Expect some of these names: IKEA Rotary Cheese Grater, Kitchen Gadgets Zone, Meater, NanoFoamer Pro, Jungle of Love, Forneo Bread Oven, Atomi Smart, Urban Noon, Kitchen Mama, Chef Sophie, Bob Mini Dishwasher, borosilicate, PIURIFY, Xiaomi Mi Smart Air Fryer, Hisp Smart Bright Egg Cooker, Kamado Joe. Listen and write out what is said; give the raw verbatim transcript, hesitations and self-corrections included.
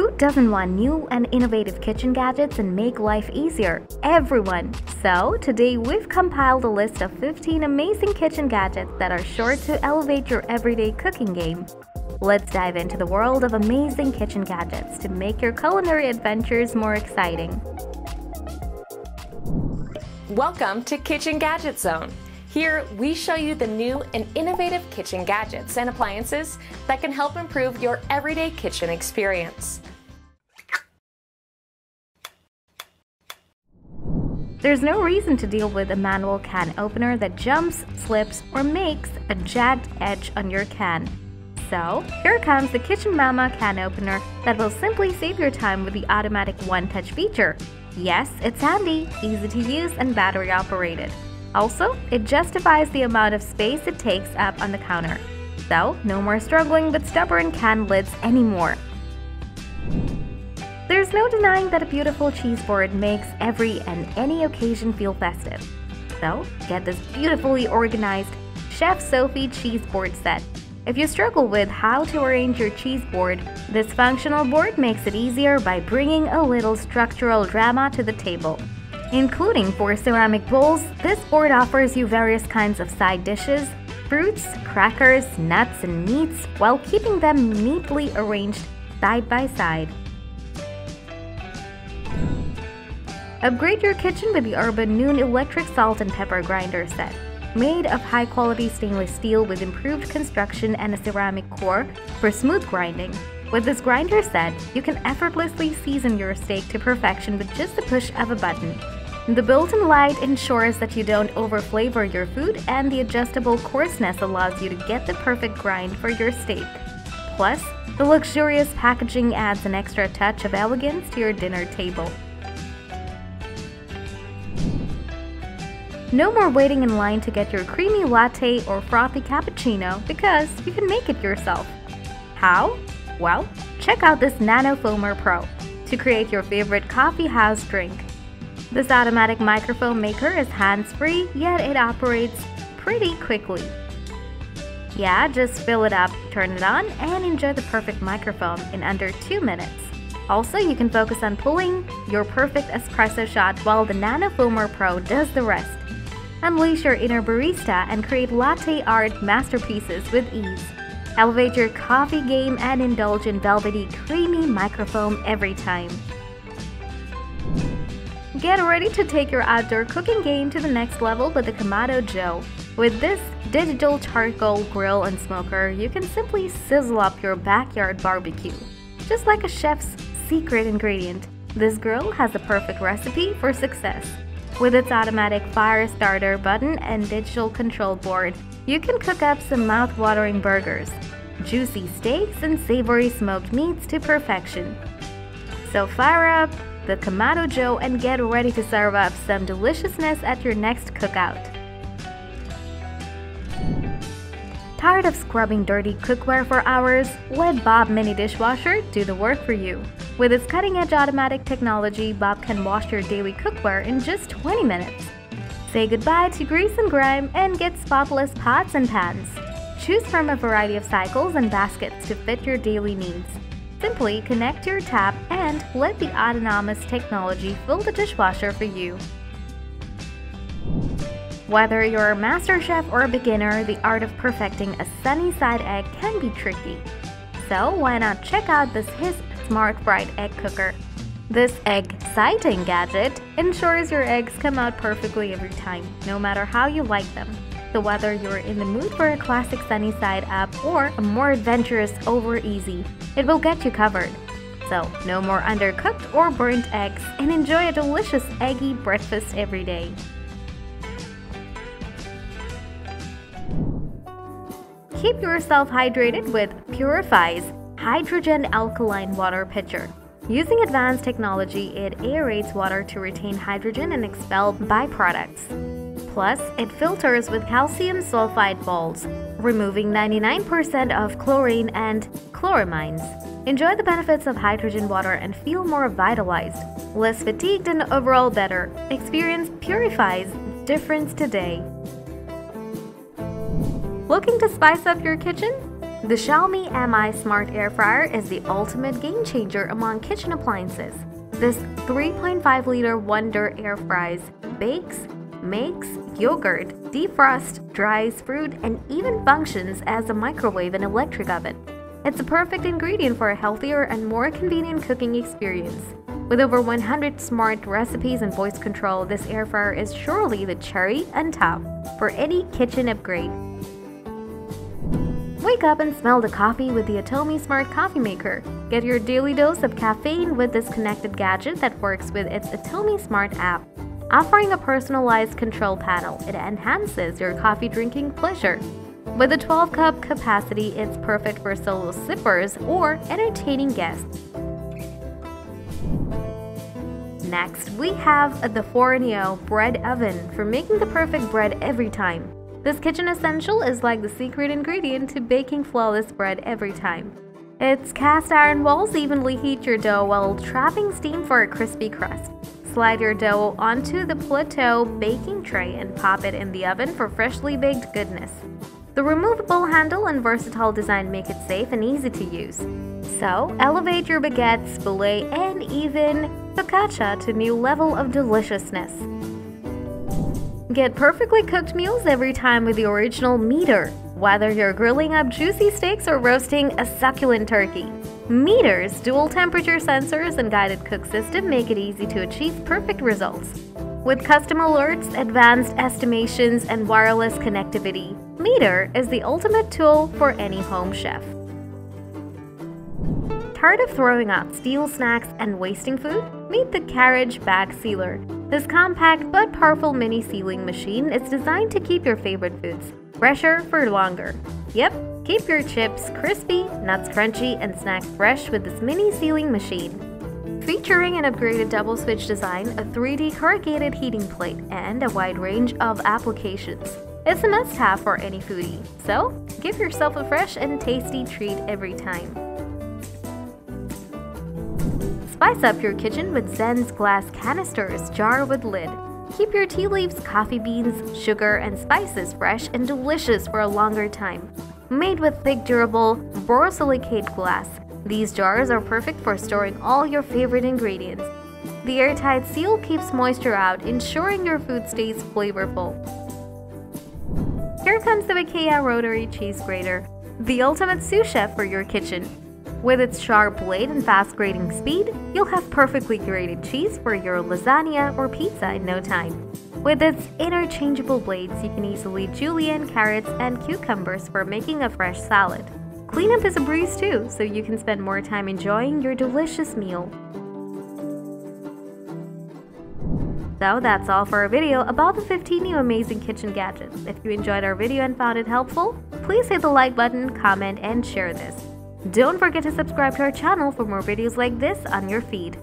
Who doesn't want new and innovative kitchen gadgets and make life easier? Everyone! So, today we've compiled a list of fifteen amazing kitchen gadgets that are sure to elevate your everyday cooking game. Let's dive into the world of amazing kitchen gadgets to make your culinary adventures more exciting. Welcome to Kitchen Gadget Zone. Here, we show you the new and innovative kitchen gadgets and appliances that can help improve your everyday kitchen experience. There's no reason to deal with a manual can opener that jumps, slips, or makes a jagged edge on your can. So, here comes the Kitchen Mama can opener that will simply save your time with the automatic one-touch feature. Yes, it's handy, easy to use, and battery operated. Also, it justifies the amount of space it takes up on the counter. So, no more struggling with stubborn can lids anymore. There's no denying that a beautiful cheese board makes every and any occasion feel festive. So, get this beautifully organized Chef Sophie cheese board set. If you struggle with how to arrange your cheese board, this functional board makes it easier by bringing a little structural drama to the table. Including four ceramic bowls, this board offers you various kinds of side dishes, fruits, crackers, nuts, and meats, while keeping them neatly arranged side by side. Upgrade your kitchen with the Urban Noon electric salt and pepper grinder set. Made of high-quality stainless steel with improved construction and a ceramic core for smooth grinding. With this grinder set, you can effortlessly season your steak to perfection with just the push of a button. The built-in light ensures that you don't over-flavor your food, and the adjustable coarseness allows you to get the perfect grind for your steak. Plus, the luxurious packaging adds an extra touch of elegance to your dinner table. No more waiting in line to get your creamy latte or frothy cappuccino, because you can make it yourself. How? Well, check out this NanoFoamer Pro to create your favorite coffee house drink. This automatic microfoam maker is hands-free, yet it operates pretty quickly. Yeah, just fill it up, turn it on, and enjoy the perfect microfoam in under two minutes. Also, you can focus on pulling your perfect espresso shot while the NanoFoamer Pro does the rest. Unleash your inner barista and create latte art masterpieces with ease. Elevate your coffee game and indulge in velvety, creamy microfoam every time. Get ready to take your outdoor cooking game to the next level with the Kamado Joe. With this digital charcoal grill and smoker, you can simply sizzle up your backyard barbecue. Just like a chef's secret ingredient, this grill has the perfect recipe for success. With its automatic fire starter button and digital control board, you can cook up some mouth-watering burgers, juicy steaks, and savory smoked meats to perfection. So fire up the Kamado Joe and get ready to serve up some deliciousness at your next cookout. Tired of scrubbing dirty cookware for hours? Let Bob Mini Dishwasher do the work for you. With its cutting-edge automatic technology, Bob can wash your daily cookware in just twenty minutes. Say goodbye to grease and grime and get spotless pots and pans. Choose from a variety of cycles and baskets to fit your daily needs. Simply connect your tap and let the autonomous technology fill the dishwasher for you. Whether you're a master chef or a beginner, the art of perfecting a sunny side egg can be tricky. So why not check out this Hisp Smart Bright Egg Cooker. This egg sighting gadget ensures your eggs come out perfectly every time, no matter how you like them. So whether you're in the mood for a classic sunny side up or a more adventurous over easy, it will get you covered. So no more undercooked or burnt eggs, and enjoy a delicious eggy breakfast every day. Keep yourself hydrated with Purify's Hydrogen Alkaline Water Pitcher. Using advanced technology, it aerates water to retain hydrogen and expel byproducts. Plus, it filters with calcium sulfide balls, removing ninety-nine percent of chlorine and chloramines. Enjoy the benefits of hydrogen water and feel more vitalized, less fatigued, and overall better. Experience Purify's difference today. Looking to spice up your kitchen? The Xiaomi Mi Smart Air Fryer is the ultimate game changer among kitchen appliances. This three point five liter wonder air fries, bakes, makes yogurt, defrosts, dries fruit, and even functions as a microwave and electric oven. It's a perfect ingredient for a healthier and more convenient cooking experience. With over one hundred smart recipes and voice control, this air fryer is surely the cherry on top for any kitchen upgrade. Wake up and smell the coffee with the Atomi Smart Coffee Maker. Get your daily dose of caffeine with this connected gadget that works with its Atomi Smart app. Offering a personalized control panel, it enhances your coffee drinking pleasure. With a twelve cup capacity, it's perfect for solo sippers or entertaining guests. Next, we have the Forneo Bread Oven for making the perfect bread every time. This kitchen essential is like the secret ingredient to baking flawless bread every time. Its cast iron walls evenly heat your dough while trapping steam for a crispy crust. Slide your dough onto the plateau baking tray and pop it in the oven for freshly baked goodness. The removable handle and versatile design make it safe and easy to use. So, elevate your baguettes, filet, and even focaccia to a new level of deliciousness. Get perfectly cooked meals every time with the original Meater. Whether you're grilling up juicy steaks or roasting a succulent turkey, Meater's dual temperature sensors and guided cook system make it easy to achieve perfect results. With custom alerts, advanced estimations, and wireless connectivity, Meater is the ultimate tool for any home chef. Tired of throwing out stale snacks and wasting food? Meet the Carriage Bag Sealer. This compact but powerful mini sealing machine is designed to keep your favorite foods fresher for longer. Yep, keep your chips crispy, nuts crunchy, and snacks fresh with this mini sealing machine. Featuring an upgraded double switch design, a three D corrugated heating plate, and a wide range of applications, it's a must-have for any foodie. So, give yourself a fresh and tasty treat every time. Spice up your kitchen with Zen's glass canisters jar with lid. Keep your tea leaves, coffee beans, sugar, and spices fresh and delicious for a longer time. Made with thick, durable borosilicate glass, these jars are perfect for storing all your favorite ingredients. The airtight seal keeps moisture out, ensuring your food stays flavorful. Here comes the IKEA Rotary Cheese Grater, the ultimate sous chef for your kitchen. With its sharp blade and fast grating speed, you'll have perfectly grated cheese for your lasagna or pizza in no time. With its interchangeable blades, you can easily julienne carrots and cucumbers for making a fresh salad. Cleanup is a breeze too, so you can spend more time enjoying your delicious meal. So that's all for our video about the fifteen new amazing kitchen gadgets. If you enjoyed our video and found it helpful, please hit the like button, comment, and share this. Don't forget to subscribe to our channel for more videos like this on your feed.